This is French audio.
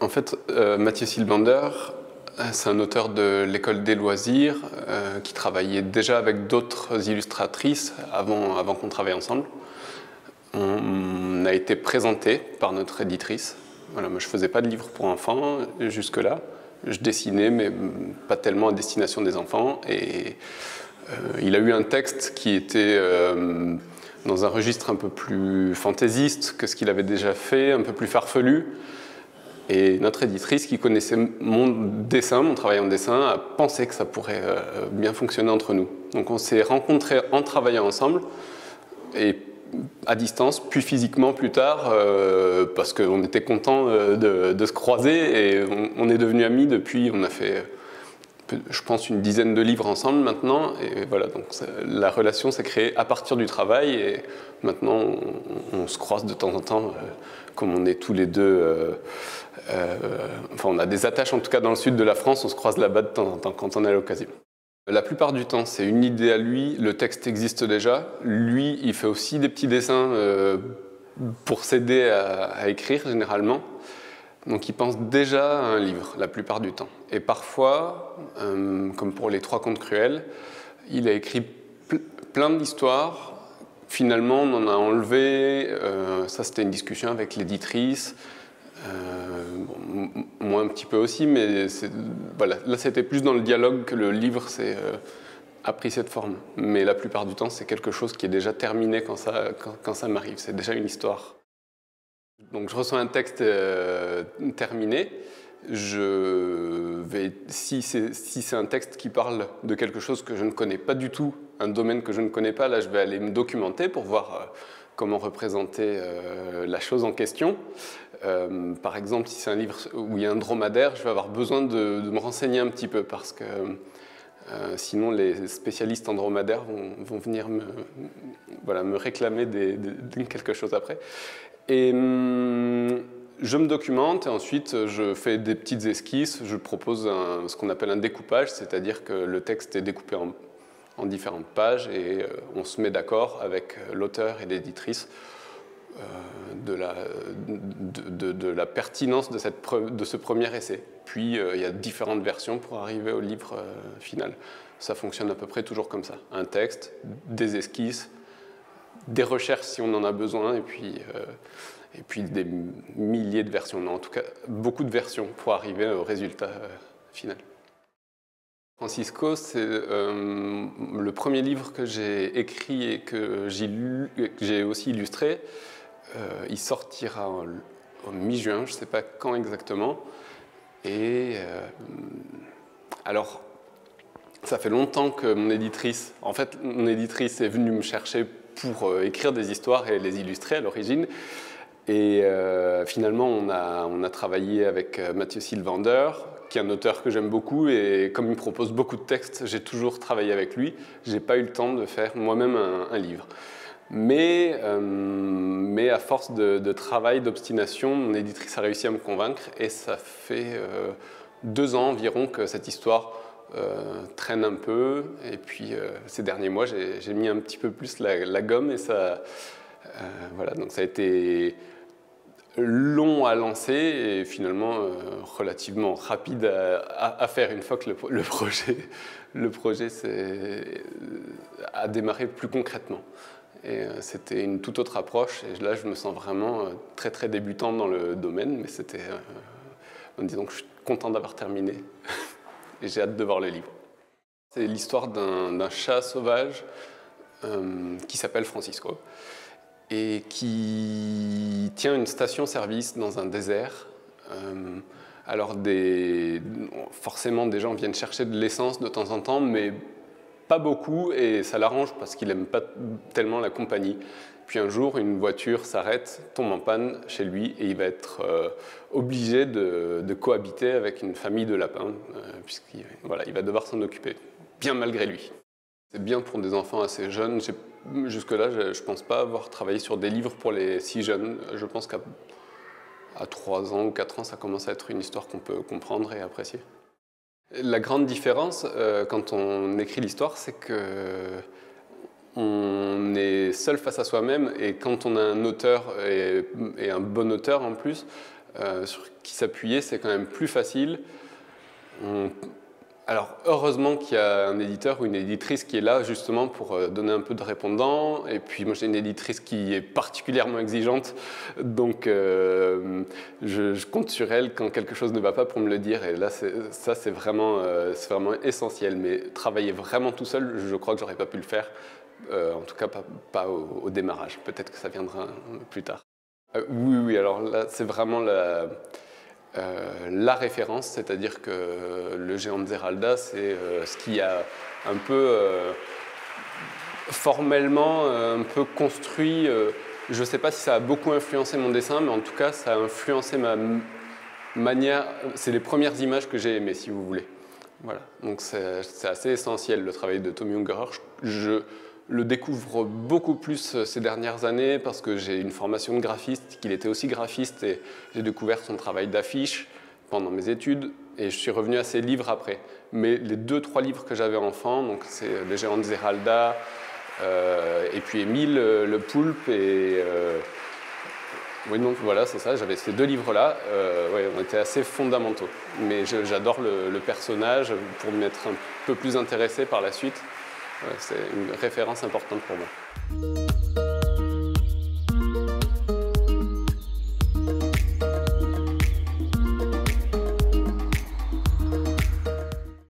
En fait, Mathieu Sylvander, c'est un auteur de l'école des loisirs qui travaillait déjà avec d'autres illustratrices avant qu'on travaille ensemble. On a été présenté par notre éditrice. Voilà, moi, je ne faisais pas de livres pour enfants jusque-là. Je dessinais, mais pas tellement à destination des enfants. Et il a eu un texte qui était dans un registre un peu plus fantaisiste que ce qu'il avait déjà fait, un peu plus farfelu. Et notre éditrice, qui connaissait mon travail en dessin, a pensé que ça pourrait bien fonctionner entre nous. Donc on s'est rencontrés en travaillant ensemble, et à distance, puis physiquement plus tard, parce qu'on était contents de se croiser, et on est devenus amis depuis. On a fait, je pense, une dizaine de livres ensemble maintenant, et voilà, donc la relation s'est créée à partir du travail, et maintenant on se croise de temps en temps, comme on est tous les deux... enfin, on a des attaches en tout cas dans le sud de la France, on se croise là-bas de temps en temps quand on a l'occasion. La plupart du temps, c'est une idée à lui, le texte existe déjà. Lui, il fait aussi des petits dessins pour s'aider à écrire généralement. Donc il pense déjà à un livre la plupart du temps. Et parfois, comme pour les 3 contes cruels, il a écrit plein d'histoires. Finalement, on en a enlevé, ça c'était une discussion avec l'éditrice. Bon, moi un petit peu aussi, mais voilà, là c'était plus dans le dialogue que le livre a pris cette forme. Mais la plupart du temps, c'est quelque chose qui est déjà terminé quand ça m'arrive, c'est déjà une histoire. Donc je reçois un texte terminé, si c'est un texte qui parle de quelque chose que je ne connais pas du tout, un domaine que je ne connais pas, là je vais aller me documenter pour voir comment représenter la chose en question. Par exemple, si c'est un livre où il y a un dromadaire, je vais avoir besoin de me renseigner un petit peu parce que sinon les spécialistes en dromadaire vont venir me réclamer quelque chose après. Et je me documente et ensuite je fais des petites esquisses, je propose ce qu'on appelle un découpage, c'est-à-dire que le texte est découpé en différentes pages et on se met d'accord avec l'auteur et l'éditrice de la pertinence de ce premier essai. Puis il y a différentes versions pour arriver au livre final. Ça fonctionne à peu près toujours comme ça. Un texte, des esquisses, des recherches si on en a besoin, et puis des milliers de versions. Non, en tout cas, beaucoup de versions pour arriver au résultat final. Francisco, c'est le premier livre que j'ai écrit et que j'ai aussi illustré. Il sortira en mi-juin, je ne sais pas quand exactement. Et alors, ça fait longtemps que mon éditrice est venue me chercher pour écrire des histoires et les illustrer à l'origine. Et finalement, on a travaillé avec Mathieu Sylvander, qui est un auteur que j'aime beaucoup, et comme il me propose beaucoup de textes, j'ai toujours travaillé avec lui. Je n'ai pas eu le temps de faire moi-même un livre. Mais à force de travail, d'obstination, mon éditrice a réussi à me convaincre, et ça fait 2 ans environ que cette histoire traîne un peu. Et puis ces derniers mois, j'ai mis un petit peu plus la gomme, et ça, voilà, donc ça a été... long à lancer et finalement relativement rapide à faire une fois que le projet a démarré plus concrètement. Et c'était une toute autre approche et là je me sens vraiment très très débutant dans le domaine, mais c'était, disons que je suis content d'avoir terminé et j'ai hâte de voir le livre. C'est l'histoire d'un chat sauvage qui s'appelle Francisco et qui tient une station-service dans un désert. Alors forcément, des gens viennent chercher de l'essence de temps en temps, mais pas beaucoup, et ça l'arrange parce qu'il n'aime pas tellement la compagnie. Puis un jour, une voiture s'arrête, tombe en panne chez lui, et il va être obligé de cohabiter avec une famille de lapins, puisqu'il va devoir s'en occuper. bien malgré lui. C'est bien pour des enfants assez jeunes. Jusque-là, je ne pense pas avoir travaillé sur des livres pour les si jeunes. Je pense qu'à 3 ans ou 4 ans, ça commence à être une histoire qu'on peut comprendre et apprécier. La grande différence quand on écrit l'histoire, c'est qu'on est seul face à soi-même, et quand on a un auteur, et un bon auteur en plus, sur qui s'appuyer, c'est quand même plus facile. Alors heureusement qu'il y a un éditeur ou une éditrice qui est là justement pour donner un peu de répondant. Et puis moi j'ai une éditrice qui est particulièrement exigeante, donc je compte sur elle quand quelque chose ne va pas pour me le dire. Et là ça c'est vraiment essentiel. Mais travailler vraiment tout seul, je crois que j'aurais pas pu le faire, en tout cas pas au démarrage. Peut-être que ça viendra plus tard. Oui, alors là c'est vraiment la référence, c'est-à-dire que Le Géant de Zéralda, c'est ce qui a un peu formellement un peu construit. Je ne sais pas si ça a beaucoup influencé mon dessin, mais en tout cas, ça a influencé ma manière. C'est les premières images que j'ai aimées, si vous voulez. Voilà. Donc c'est assez essentiel, le travail de Tomi Ungerer. Je le découvre beaucoup plus ces dernières années parce que j'ai une formation de graphiste, qu'il était aussi graphiste, et j'ai découvert son travail d'affiche pendant mes études, et je suis revenu à ses livres après. Mais les 2-3 livres que j'avais enfant, donc c'est Le Géant de Zéralda, et puis Émile, Le Poulpe, et... oui, donc voilà, c'est ça, j'avais ces 2 livres-là, ouais, on était assez fondamentaux. Mais j'adore le personnage pour m'être un peu plus intéressé par la suite. C'est une référence importante pour moi.